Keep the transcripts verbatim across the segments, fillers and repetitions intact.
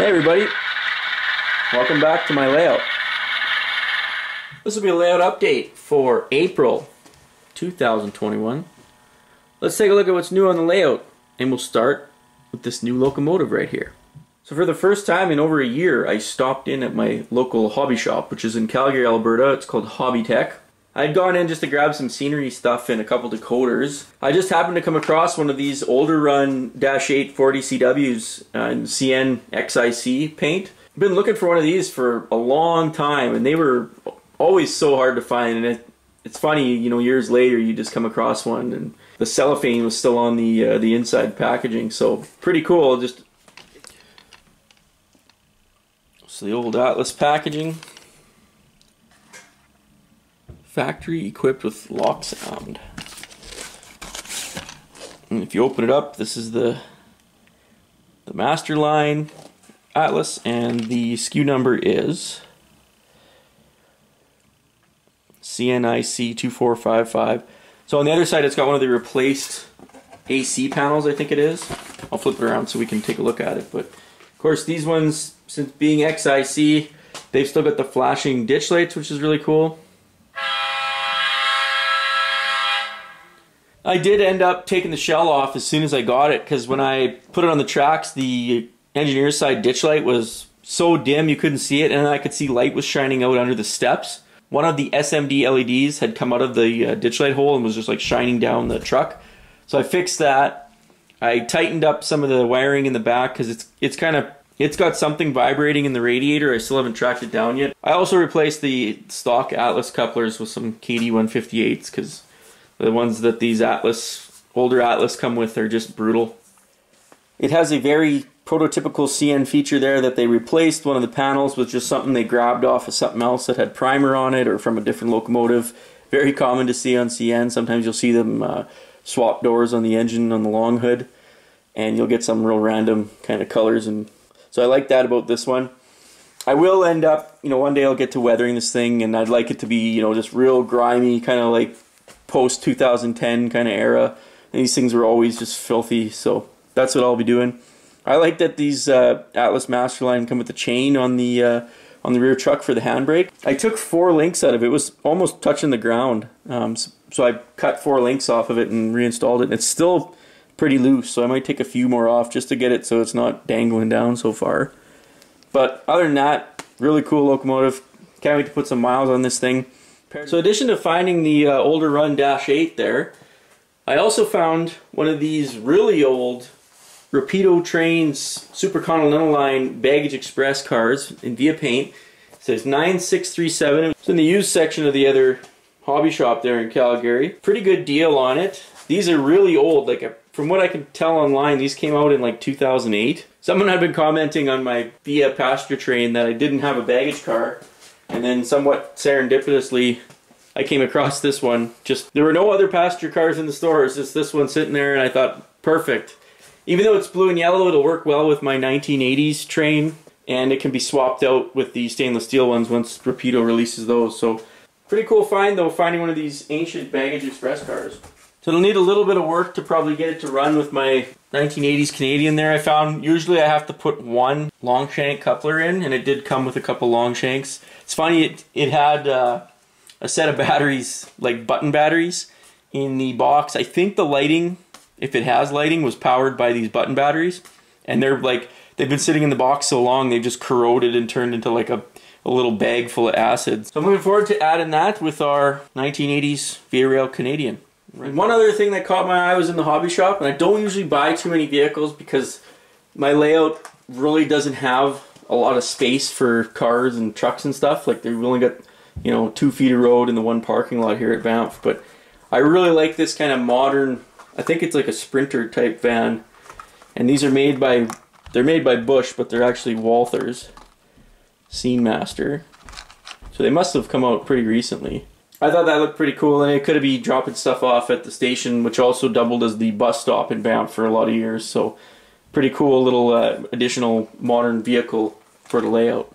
Hey everybody, welcome back to my layout. This will be a layout update for April two thousand twenty-one. Let's take a look at what's new on the layout, and we'll start with this new locomotive right here. So for the first time in over a year, I stopped in at my local hobby shop, which is in Calgary, Alberta. It's called Hobby Tech. I'd gone in just to grab some scenery stuff and a couple decoders. I just happened to come across one of these older run eight forty C Ws in C N X I C paint. I've been looking for one of these for a long time, and they were always so hard to find, and it, it's funny, you know, years later you just come across one, and the cellophane was still on the, uh, the inside packaging, so pretty cool. Just so the old Atlas packaging. Factory equipped with LokSound. And if you open it up, this is the the Masterline Atlas, and the S K U number is C N I C two four five five. So on the other side, it's got one of the replaced A C panels, I think it is. I'll flip it around so we can take a look at it. But of course, these ones, since being X I C, they've still got the flashing ditch lights, which is really cool. I did end up taking the shell off as soon as I got it, because when I put it on the tracks, the engineer's side ditch light was so dim you couldn't see it, and I could see light was shining out under the steps. One of the S M D L E Ds had come out of the uh, ditch light hole and was just like shining down the truck. So I fixed that. I tightened up some of the wiring in the back, because it's it's kind of it's got something vibrating in the radiator. I still haven't tracked it down yet. I also replaced the stock Atlas couplers with some K D one fifty-eights, because the ones that these Atlas, older Atlas come with are just brutal. It has a very prototypical C N feature there, that they replaced one of the panels with just something they grabbed off of something else that had primer on it or from a different locomotive. Very common to see on C N. Sometimes you'll see them uh, swap doors on the engine on the long hood, and you'll get some real random kind of colors. And so I like that about this one. I will end up, you know, one day I'll get to weathering this thing, and I'd like it to be, you know, just real grimy, kind of like post two thousand ten kind of era. And these things were always just filthy, so that's what I'll be doing. I like that these uh, Atlas Masterline come with a chain on the uh, on the rear truck for the handbrake. I took four links out of it. It was almost touching the ground, um, so, so I cut four links off of it and reinstalled it. And it's still pretty loose, so I might take a few more off just to get it so it's not dangling down so far. But other than that, really cool locomotive. Can't wait to put some miles on this thing. So in addition to finding the uh, older run eight there, I also found one of these really old Rapido Trains Super Continental Line Baggage Express cars in Via paint. It says nine six three seven. It's in the used section of the other hobby shop there in Calgary. Pretty good deal on it. These are really old. Like, from what I can tell online, these came out in like two thousand eight. Someone had been commenting on my Via passenger train that I didn't have a baggage car. And then somewhat serendipitously, I came across this one. Just, there were no other passenger cars in the store. It's just this one sitting there, and I thought, perfect. Even though it's blue and yellow, it'll work well with my nineteen eighties train, and it can be swapped out with the stainless steel ones once Rapido releases those. So, pretty cool find though, finding one of these ancient Baggage Express cars. So it'll need a little bit of work to probably get it to run with my nineteen eighties Canadian there. I found usually I have to put one long shank coupler in, and it did come with a couple long shanks. It's funny, it, it had uh, a set of batteries, like button batteries, in the box. I think the lighting, if it has lighting, was powered by these button batteries. And they're like, they've been sitting in the box so long, they've just corroded and turned into like a, a little bag full of acid. So I'm looking forward to adding that with our nineteen eighties Via Rail Canadian. And one other thing that caught my eye was in the hobby shop, and I don't usually buy too many vehicles because my layout really doesn't have a lot of space for cars and trucks and stuff. Like, they've only got, you know, two feet of road in the one parking lot here at Banff. But I really like this kind of modern, I think it's like a Sprinter type van. And these are made by, they're made by Busch, but they're actually Walthers Scenemaster. So they must have come out pretty recently. I thought that looked pretty cool, and it could be dropping stuff off at the station, which also doubled as the bus stop in Banff for a lot of years. So, pretty cool little uh, additional modern vehicle for the layout.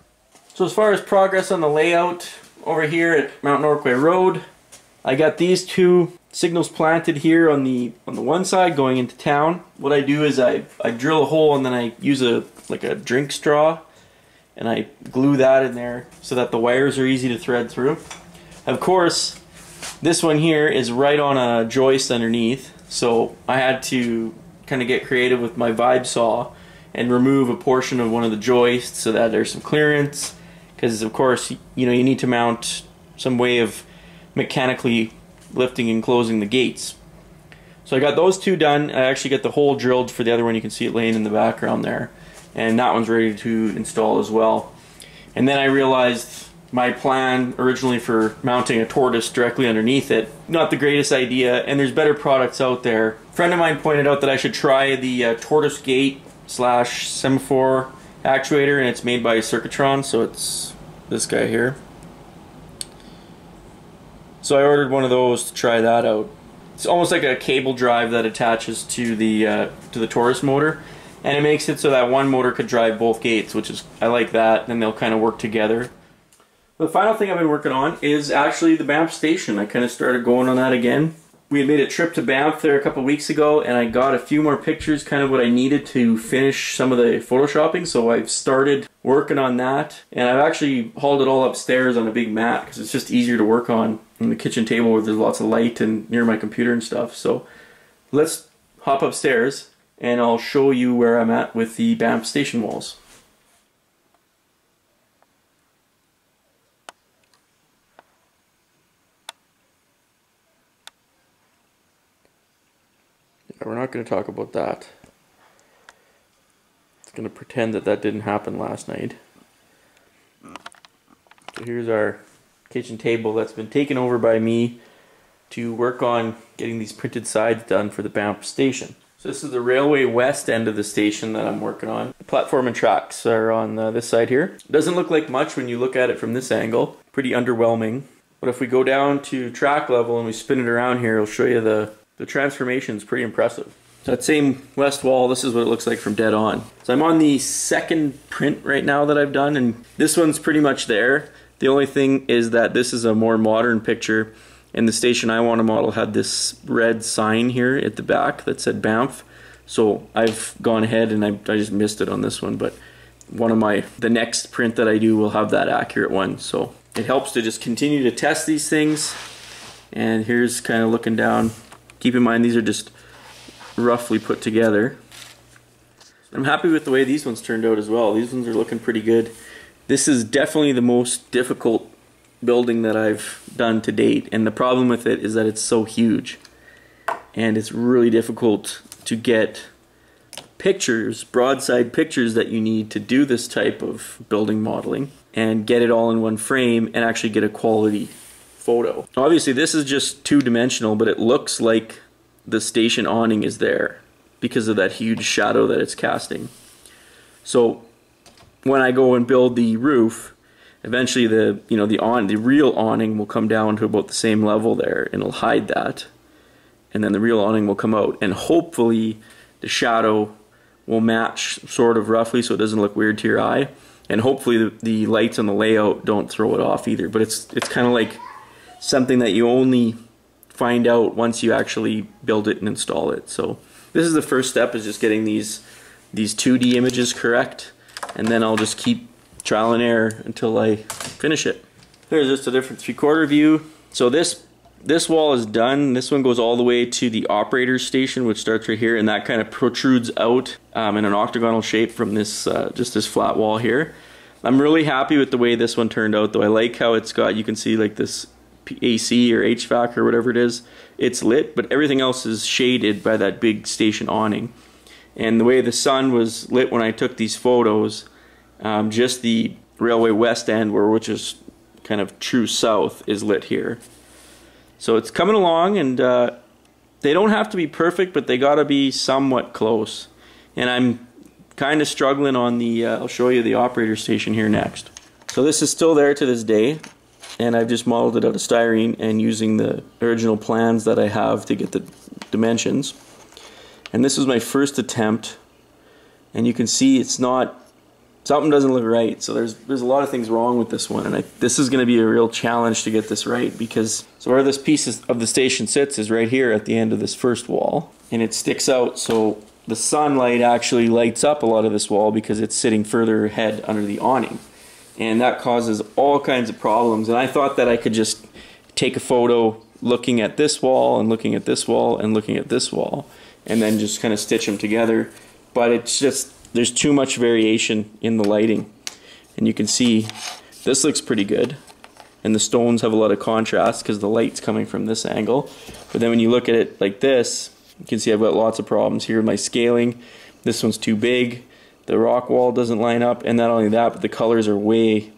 So as far as progress on the layout, over here at Mount Norquay Road, I got these two signals planted here on the on the one side going into town. What I do is I, I drill a hole and then I use a like a drink straw and I glue that in there so that the wires are easy to thread through. Of course, this one here is right on a joist underneath, so I had to kind of get creative with my vibe saw and remove a portion of one of the joists so that there's some clearance, because of course, you know, you need to mount some way of mechanically lifting and closing the gates. So I got those two done. I actually got the hole drilled for the other one. You can see it laying in the background there, and that one's ready to install as well. And then I realized my plan originally for mounting a tortoise directly underneath it, not the greatest idea, and there's better products out there. A friend of mine pointed out that I should try the uh, tortoise gate slash semaphore actuator, and it's made by Circuitron, so it's this guy here. So I ordered one of those to try that out. It's almost like a cable drive that attaches to the uh, to the tortoise motor, and it makes it so that one motor could drive both gates, which is, I like that, and they'll kind of work together. The final thing I've been working on is actually the Banff Station. I kind of started going on that again. We had made a trip to Banff there a couple weeks ago, and I got a few more pictures, kind of what I needed to finish some of the photoshopping, so I've started working on that. And I've actually hauled it all upstairs on a big mat, because it's just easier to work on on the kitchen table where there's lots of light and near my computer and stuff. So let's hop upstairs and I'll show you where I'm at with the Banff Station walls. We're not going to talk about that. It's going to pretend that that didn't happen last night. So here's our kitchen table that's been taken over by me to work on getting these printed sides done for the Banff Station. So this is the railway west end of the station that I'm working on. The platform and tracks are on uh, this side here. It doesn't look like much when you look at it from this angle. Pretty underwhelming. But if we go down to track level and we spin it around here, it'll show you the The transformation is pretty impressive. So that same west wall, this is what it looks like from dead on. So I'm on the second print right now that I've done, and this one's pretty much there. The only thing is that this is a more modern picture, and the station I want to model had this red sign here at the back that said Banff. So I've gone ahead and I, I just missed it on this one, but one of my, the next print that I do will have that accurate one. So it helps to just continue to test these things. And here's kind of looking down. Keep in mind, these are just roughly put together. I'm happy with the way these ones turned out as well. These ones are looking pretty good. This is definitely the most difficult building that I've done to date, and the problem with it is that it's so huge. And it's really difficult to get pictures, broadside pictures that you need to do this type of building modeling, and get it all in one frame and actually get a quality photo. Obviously this is just two-dimensional, but it looks like the station awning is there because of that huge shadow that it's casting. So when I go and build the roof, eventually the you know the on the real awning will come down to about the same level there, and it'll hide that, and then the real awning will come out, and hopefully the shadow will match sort of roughly so it doesn't look weird to your eye, and hopefully the, the lights on the layout don't throw it off either. But it's it's kind of like something that you only find out once you actually build it and install it. So this is the first step, is just getting these these two D images correct, and then I'll just keep trial and error until I finish it. There's just a different three-quarter view. So this this wall is done. This one goes all the way to the operator station, which starts right here, and that kind of protrudes out um, in an octagonal shape from this uh, just this flat wall here. I'm really happy with the way this one turned out, though. I like how it's got, you can see like this A C or H V A C or whatever it is, it's lit, but everything else is shaded by that big station awning. And the way the sun was lit when I took these photos, um, just the railway west end, where which is kind of true south, is lit here. So it's coming along, and uh, they don't have to be perfect, but they gotta be somewhat close. And I'm kind of struggling on the, uh, I'll show you the operator station here next. So this is still there to this day, and I've just modeled it out of styrene and using the original plans that I have to get the dimensions. And this was my first attempt, and you can see it's not something doesn't look right. So there's there's a lot of things wrong with this one, and I, this is going to be a real challenge to get this right, because so where this piece is, of the station sits is right here at the end of this first wall, and it sticks out, so the sunlight actually lights up a lot of this wall because it's sitting further ahead under the awning, and that causes all kinds of problems. And I thought that I could just take a photo looking at this wall and looking at this wall and looking at this wall and then just kind of stitch them together, but it's just there's too much variation in the lighting. And you can see this looks pretty good, and the stones have a lot of contrast because the light's coming from this angle, but then when you look at it like this, you can see I've got lots of problems here with my scaling. This one's too big, the rock wall doesn't line up, and not only that, but the colors are way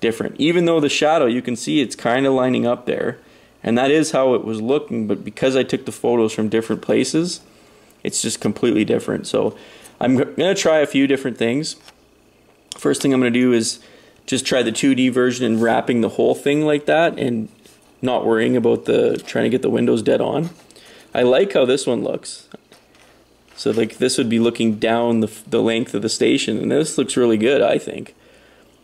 different. Even though the shadow, you can see it's kind of lining up there, and that is how it was looking, but because I took the photos from different places, it's just completely different. So I'm going to try a few different things. First thing I'm going to do is just try the two D version and wrapping the whole thing like that and not worrying about the trying to get the windows dead on. I like how this one looks. So like this would be looking down the, the length of the station, and this looks really good, I think.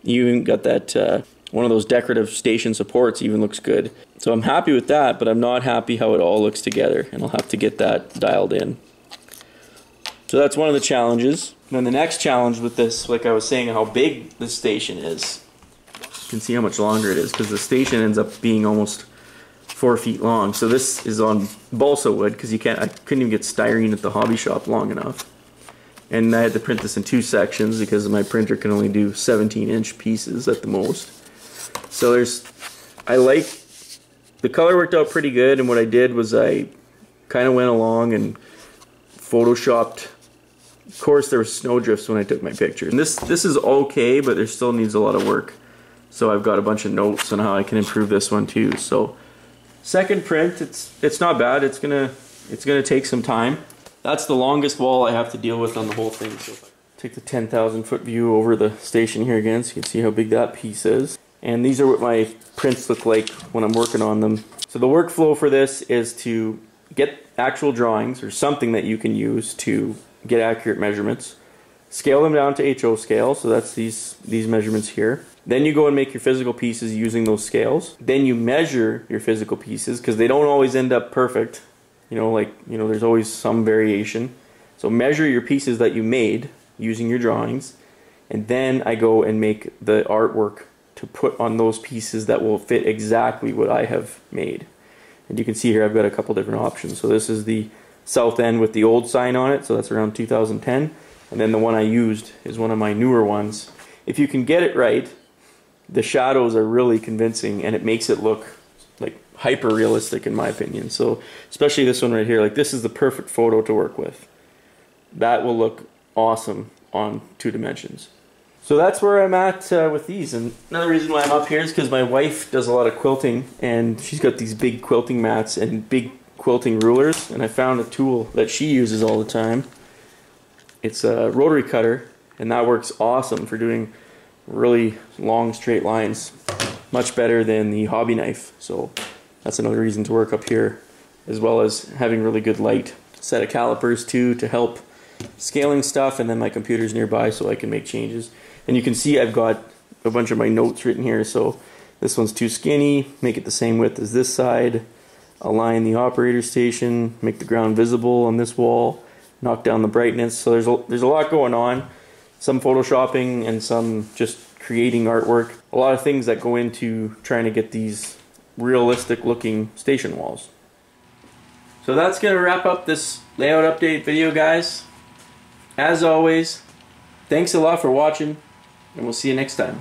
You even got that uh, one of those decorative station supports even looks good. So I'm happy with that, but I'm not happy how it all looks together, and I'll have to get that dialed in. So that's one of the challenges. And then the next challenge with this, like I was saying, how big this station is. You can see how much longer it is, because the station ends up being almost four feet long. So this is on balsa wood, because you can't, I couldn't even get styrene at the hobby shop long enough. And I had to print this in two sections because my printer can only do seventeen inch pieces at the most. So there's, I like, the color worked out pretty good, and what I did was I kind of went along and photoshopped. Of course, there were snowdrifts when I took my pictures. And this, this is okay, but there still needs a lot of work. So I've got a bunch of notes on how I can improve this one too. So second print, it's it's not bad. It's gonna it's gonna take some time. That's the longest wall I have to deal with on the whole thing. So take the ten thousand foot view over the station here again, so you can see how big that piece is. And these are what my prints look like when I'm working on them. So the workflow for this is to get actual drawings or something that you can use to get accurate measurements. Scale them down to H O scale, so that's these, these measurements here. Then you go and make your physical pieces using those scales. Then you measure your physical pieces, because they don't always end up perfect. You know, like, you know, there's always some variation. So measure your pieces that you made using your drawings. And then I go and make the artwork to put on those pieces that will fit exactly what I have made. And you can see here I've got a couple different options. So this is the south end with the old sign on it, so that's around two thousand ten. And then the one I used is one of my newer ones. If you can get it right, the shadows are really convincing, and it makes it look like hyper realistic in my opinion. So especially this one right here, like this is the perfect photo to work with. That will look awesome on two dimensions. So that's where I'm at uh, with these. And another reason why I'm up here is because my wife does a lot of quilting, and she's got these big quilting mats and big quilting rulers, and I found a tool that she uses all the time. It's a rotary cutter, and that works awesome for doing really long straight lines, much better than the hobby knife. So that's another reason to work up here, as well as having really good light. Set of calipers too to help scaling stuff, and then my computer's nearby so I can make changes. And you can see I've got a bunch of my notes written here. So this one's too skinny, make it the same width as this side, align the operator station, make the ground visible on this wall, knock down the brightness. So there's a, there's a lot going on, some photoshopping and some just creating artwork. A lot of things that go into trying to get these realistic looking station walls. So that's going to wrap up this layout update video, guys. As always, thanks a lot for watching, and we'll see you next time.